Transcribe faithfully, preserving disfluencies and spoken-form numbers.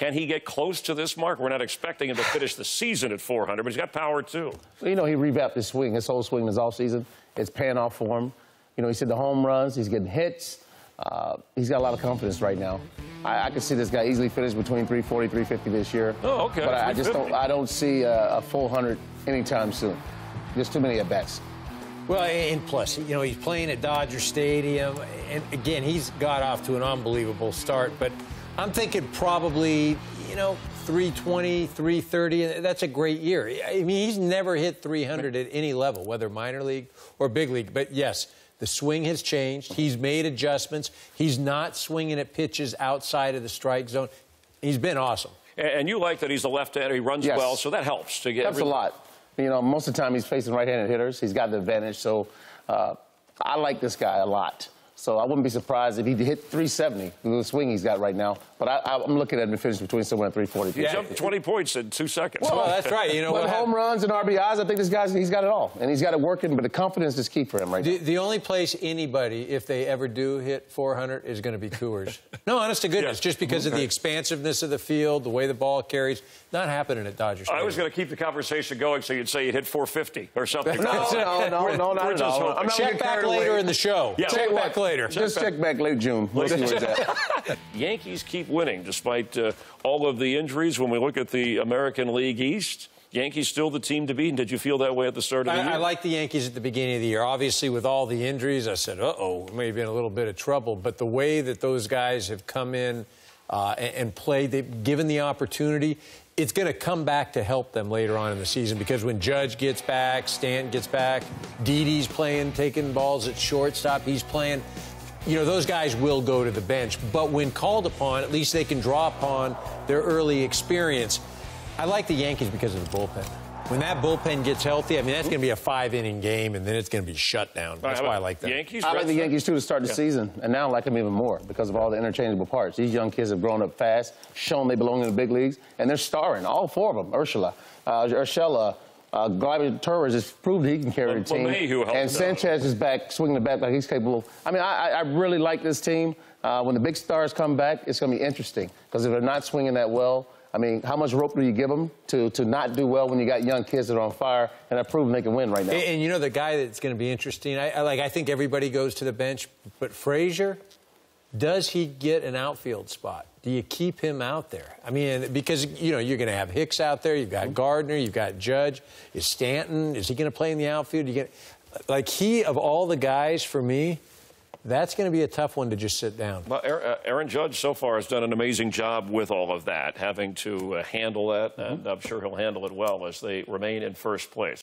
Can he get close to this mark? We're not expecting him to finish the season at four hundred, but he's got power, too. Well, you know, he revamped his swing. His whole swing this offseason. It's paying off for him. You know, he's hitting the home runs. He's getting hits. Uh, he's got a lot of confidence right now. I, I could see this guy easily finish between three forty, three fifty this year. Oh, okay. But I, I just don't, I don't see a, a full hundred anytime soon. There's too many at-bats. Well, and plus, you know, he's playing at Dodger Stadium. And, again, he's got off to an unbelievable start. But I'm thinking probably, you know, three twenty, three thirty. That's a great year. I mean, he's never hit three hundred at any level, whether minor league or big league. But, yes, the swing has changed. He's made adjustments. He's not swinging at pitches outside of the strike zone. He's been awesome. And, and you like that he's a left-hander. He runs yes. well, so that helps. to get. Helps a lot. You know, most of the time he's facing right-handed hitters. He's got the advantage. So uh, I like this guy a lot. So I wouldn't be surprised if he hit three seventy, the swing he's got right now. But I, I'm looking at him to finish between somewhere at three forty. He jumped twenty points in two seconds. Well, well that's right. You know, with home runs and R B Is, I think this guy's he's got it all, and he's got it working. But the confidence is key for him right the, now. The only place anybody, if they ever do hit four hundred, is going to be Coors. No, honest to goodness, yes. just because okay. of the expansiveness of the field, the way the ball carries, not happening at Dodger Stadium. I was going to keep the conversation going, so you'd say you'd hit four fifty or something. no, no, no, we're, no, not at all. I'm check back later in the show. Yeah, check back later. Later. Just check back, back late June. We'll see where it's at. Yankees keep winning despite uh, all of the injuries. When we look at the American League East, Yankees still the team to beat. And did you feel that way at the start of the I, year? I like the Yankees at the beginning of the year. Obviously, with all the injuries, I said, uh-oh, we may have been a little bit of trouble. But the way that those guys have come in uh, and, and played, they've given the opportunity, it's going to come back to help them later on in the season, because when Judge gets back, Stanton gets back, Didi's playing, taking balls at shortstop, he's playing. You know, those guys will go to the bench, but when called upon, at least they can draw upon their early experience. I like the Yankees because of the bullpen. When that bullpen gets healthy, I mean, that's going to be a five-inning game, and then it's going to be shut down. That's why I like that. Yankees, I like the Yankees, too, to start the yeah. season, and now I like them even more because of all the interchangeable parts. These young kids have grown up fast, shown they belong in the big leagues, and they're starring, all four of them. Urshela, uh, Urshela. Uh, Gleyber Torres has proved he can carry the team, and Sanchez is back, swinging the bat like he's capable of. I mean, I, I really like this team. Uh, when the big stars come back, it's going to be interesting, because if they're not swinging that well, I mean, how much rope do you give them to, to not do well when you got young kids that are on fire and have proven they can win right now? And, and you know, the guy that's going to be interesting, I, I, like, I think everybody goes to the bench, but Frazier, does he get an outfield spot? Do you keep him out there? I mean, because, you know, you're going to have Hicks out there. You've got Gardner. You've got Judge. Is Stanton, is he going to play in the outfield? You get, like, he, of all the guys, for me, that's going to be a tough one to just sit down. Well, Aaron Judge so far has done an amazing job with all of that, having to handle that, mm-hmm. and I'm sure he'll handle it well as they remain in first place.